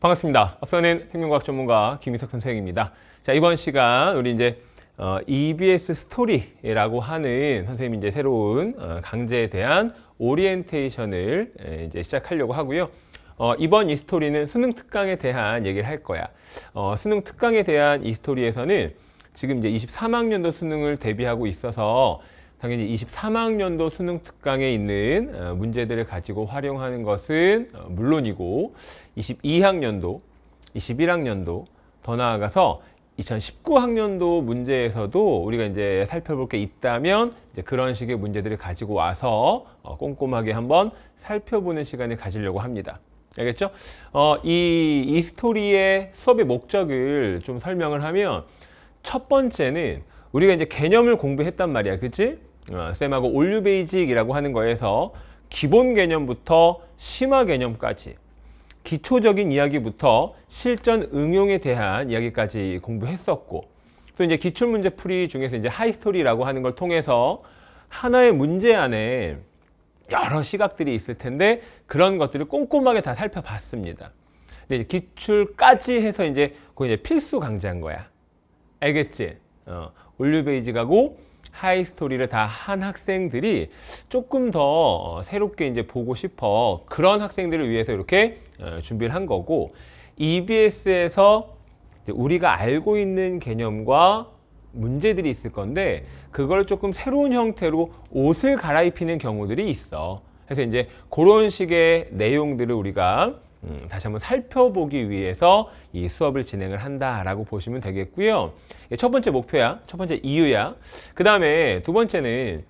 반갑습니다. 앞서는 생명과학 전문가 김희석 선생님입니다. 자, 이번 시간 우리 이제 EBS 스토리라고 하는 선생님이 이제 새로운 강제에 대한 오리엔테이션을 이제 시작하려고 하고요. 이번 이 스토리는 수능특강에 대한 얘기를 할 거야. 수능특강에 대한 이 스토리에서는 지금 이제 23학년도 수능을 대비하고 있어서 당연히 23학년도 수능특강에 있는 문제들을 가지고 활용하는 것은 물론이고 22학년도, 21학년도, 더 나아가서 2019학년도 문제에서도 우리가 이제 살펴볼 게 있다면 이제 그런 식의 문제들을 가지고 와서 꼼꼼하게 한번 살펴보는 시간을 가지려고 합니다. 알겠죠? 이 스토리의 수업의 목적을 좀 설명을 하면 첫 번째는 우리가 이제 개념을 공부했단 말이야. 그치? 쌤하고 올류 베이직이라고 하는 거에서 기본 개념부터 심화 개념까지 기초적인 이야기부터 실전 응용에 대한 이야기까지 공부했었고 또 이제 기출문제 풀이 중에서 이제 하이스토리라고 하는 걸 통해서 하나의 문제 안에 여러 시각들이 있을 텐데 그런 것들을 꼼꼼하게 다 살펴봤습니다. 근데 기출까지 해서 이제 그게 이제 필수 강좌인 거야. 알겠지? 올류 베이직하고 하이스토리를 다 한 학생들이 조금 더 새롭게 이제 보고 싶어 그런 학생들을 위해서 이렇게 준비를 한 거고 EBS에서 우리가 알고 있는 개념과 문제들이 있을 건데 그걸 조금 새로운 형태로 옷을 갈아입히는 경우들이 있어. 그래서 이제 그런 식의 내용들을 우리가 다시 한번 살펴보기 위해서 이 수업을 진행을 한다라고 보시면 되겠고요. 첫 번째 목표야. 첫 번째 이유야. 그 다음에 두 번째는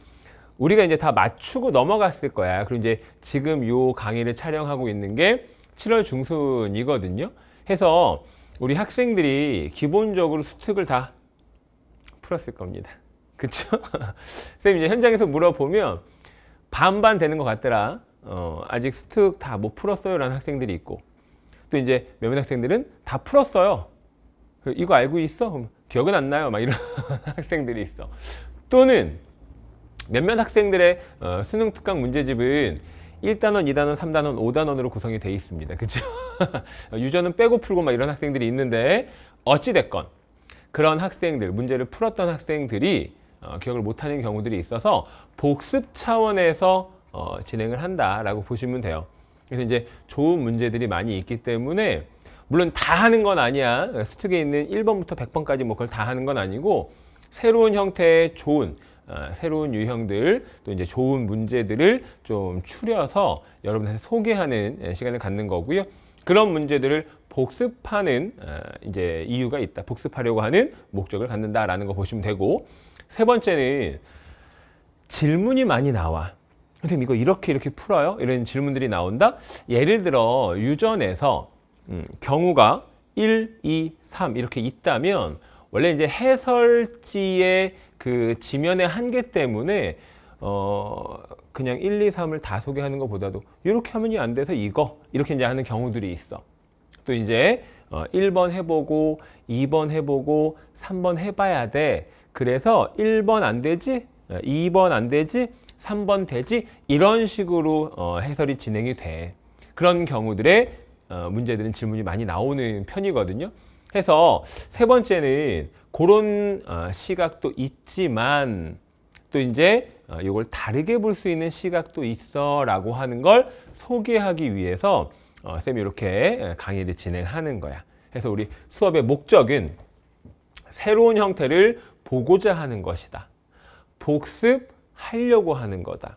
우리가 이제 다 맞추고 넘어갔을 거야. 그리고 이제 지금 요 강의를 촬영하고 있는 게 7월 중순이거든요. 해서 우리 학생들이 기본적으로 수특을 다 풀었을 겁니다. 그쵸? 선생님 이제 현장에서 물어보면 반반 되는 것 같더라. 아직 수특 다 못 풀었어요 라는 학생들이 있고 또 이제 몇몇 학생들은 다 풀었어요. 이거 알고 있어? 그럼 기억은 안 나요. 막 이런 학생들이 있어. 또는 몇몇 학생들의 수능 특강 문제집은 1단원, 2단원, 3단원, 5단원으로 구성이 되어 있습니다. 그죠? 유저는 빼고 풀고 막 이런 학생들이 있는데 어찌됐건 그런 학생들, 문제를 풀었던 학생들이 기억을 못하는 경우들이 있어서 복습 차원에서 진행을 한다라고 보시면 돼요. 그래서 이제 좋은 문제들이 많이 있기 때문에 물론 다 하는 건 아니야. 수특에 있는 1번부터 100번까지 뭐 그걸 다 하는 건 아니고 새로운 형태의 좋은 새로운 유형들 또 이제 좋은 문제들을 좀 추려서 여러분한테 소개하는 시간을 갖는 거고요. 그런 문제들을 복습하는 이제 이유가 있다. 복습하려고 하는 목적을 갖는다라는 거 보시면 되고 세 번째는 질문이 많이 나와. 선생님 이거 이렇게 풀어요? 이런 질문들이 나온다. 예를 들어 유전에서 경우가 1, 2, 3 이렇게 있다면 원래 이제 해설지의 그 지면의 한계 때문에 그냥 1, 2, 3을 다 소개하는 것보다도 이렇게 하면이 안 돼서 이거 이렇게 이제 하는 경우들이 있어. 또 이제 1번 해보고 2번 해보고 3번 해봐야 돼. 그래서 1번 안 되지? 2번 안 되지? 3번 되지? 이런 식으로 해설이 진행이 돼. 그런 경우들의 문제들은 질문이 많이 나오는 편이거든요. 해서 세 번째는 그런 시각도 있지만 또 이제 이걸 다르게 볼 수 있는 시각도 있어 라고 하는 걸 소개하기 위해서 쌤이 이렇게 강의를 진행하는 거야. 그래서 우리 수업의 목적은 새로운 형태를 보고자 하는 것이다. 복습 하려고 하는 거다.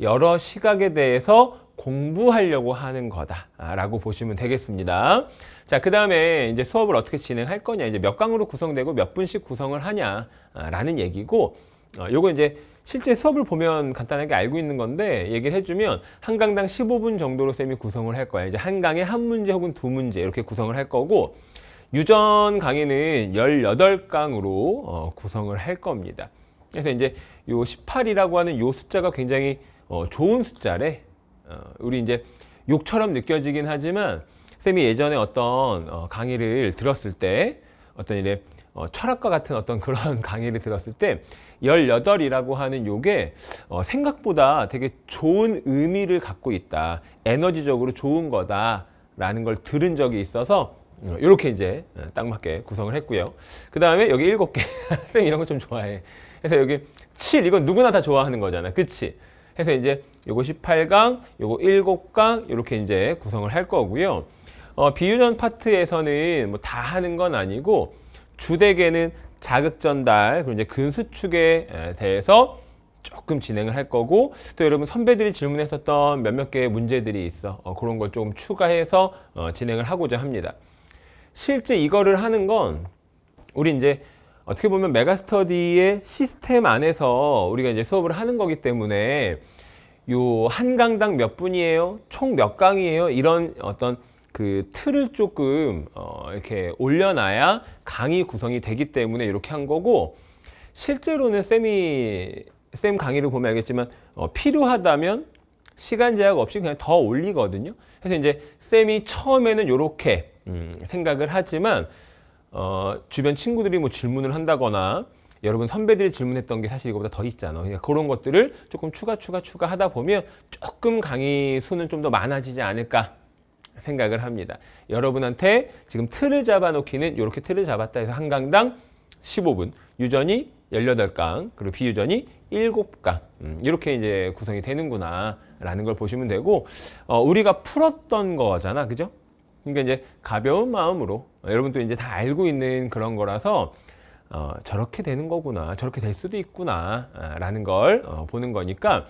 여러 시각에 대해서 공부하려고 하는 거다 라고 보시면 되겠습니다. 자, 그 다음에 이제 수업을 어떻게 진행할 거냐. 이제 몇 강으로 구성되고 몇 분씩 구성을 하냐 라는 얘기고 요거 이제 실제 수업을 보면 간단하게 알고 있는 건데 얘기를 해주면 한 강당 15분 정도로 쌤이 구성을 할 거야. 이제 한 강에 한 문제 혹은 두 문제 이렇게 구성을 할 거고 유전 강의는 18강으로 구성을 할 겁니다. 그래서 이제 요 18이라고 하는 요 숫자가 굉장히 좋은 숫자래. 우리 이제 욕처럼 느껴지긴 하지만 쌤이 예전에 어떤 강의를 들었을 때 어떤 이래 철학과 같은 어떤 그런 강의를 들었을 때 18이라고 하는 요게 생각보다 되게 좋은 의미를 갖고 있다. 에너지적으로 좋은 거다 라는 걸 들은 적이 있어서 이렇게 이제 딱 맞게 구성을 했고요. 그 다음에 여기 7개 쌤 이런 거 좀 좋아해. 그래서 여기 7 이건 누구나 다 좋아하는 거잖아, 그치? 해서 이제 요거 18강, 요거 7강 이렇게 이제 구성을 할 거고요. 비유전 파트에서는 뭐 다 하는 건 아니고 주되게는 자극 전달 그리고 이제 근수축에 대해서 조금 진행을 할 거고, 또 여러분 선배들이 질문했었던 몇몇 개의 문제들이 있어. 그런 걸 좀 추가해서 진행을 하고자 합니다. 실제 이거를 하는 건 우리 이제 어떻게 보면 메가스터디의 시스템 안에서 우리가 이제 수업을 하는 거기 때문에 요 한 강당 몇 분이에요? 총 몇 강이에요? 이런 어떤 그 틀을 조금 이렇게 올려놔야 강의 구성이 되기 때문에 이렇게 한 거고, 실제로는 쌤 강의를 보면 알겠지만 필요하다면 시간 제약 없이 그냥 더 올리거든요. 그래서 이제 쌤이 처음에는 이렇게 생각을 하지만 주변 친구들이 뭐 질문을 한다거나 여러분 선배들이 질문했던 게 사실 이거보다 더 있잖아. 그러니까 그런 것들을 조금 추가 하다 보면 조금 강의 수는 좀 더 많아지지 않을까 생각을 합니다. 여러분한테 지금 틀을 잡아놓기는 이렇게 틀을 잡았다 해서 한 강당 15분, 유전이 18강, 그리고 비유전이 7강 이렇게 이제 구성이 되는구나 라는 걸 보시면 되고, 우리가 풀었던 거잖아, 그죠? 그러니까 이제 가벼운 마음으로 여러분도 이제 다 알고 있는 그런 거라서 저렇게 되는 거구나, 저렇게 될 수도 있구나 라는 걸 보는 거니까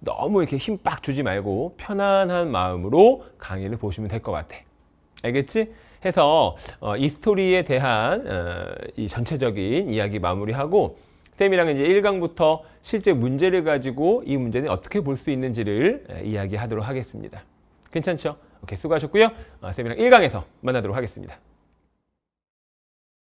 너무 이렇게 힘 빡 주지 말고 편안한 마음으로 강의를 보시면 될 것 같아. 알겠지? 해서 이 스토리에 대한 이 전체적인 이야기 마무리하고, 쌤이랑 이제 1강부터 실제 문제를 가지고 이 문제는 어떻게 볼 수 있는지를 이야기하도록 하겠습니다. 괜찮죠? 오케이, 수고하셨고요. 쌤이랑 1강에서 만나도록 하겠습니다.